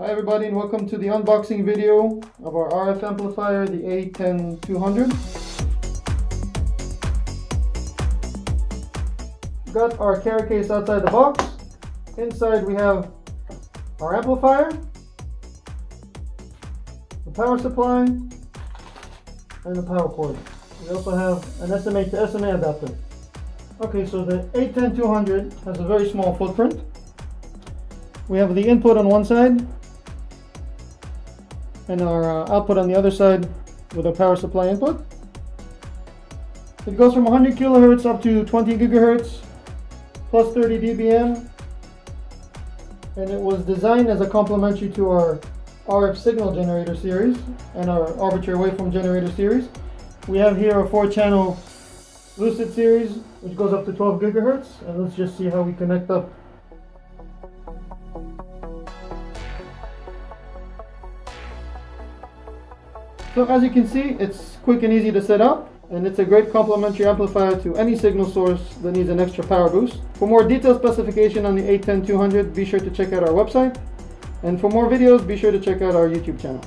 Hi everybody, and welcome to the unboxing video of our RF amplifier, the A10200. Got our care case outside the box. Inside we have our amplifier, the power supply, and the power cord. We also have an SMA to SMA adapter. Okay, so the A10200 has a very small footprint. We have the input on one side and our output on the other side with a power supply input. It goes from 100 kilohertz up to 20 gigahertz, plus 30 dBm, and it was designed as a complementary to our RF signal generator series and our arbitrary waveform generator series. We have here a 4-channel Lucid series, which goes up to 12 gigahertz, and let's just see how we connect up. So as you can see, it's quick and easy to set up, and it's a great complementary amplifier to any signal source that needs an extra power boost. For more detailed specification on the A10200, be sure to check out our website, and for more videos, be sure to check out our YouTube channel.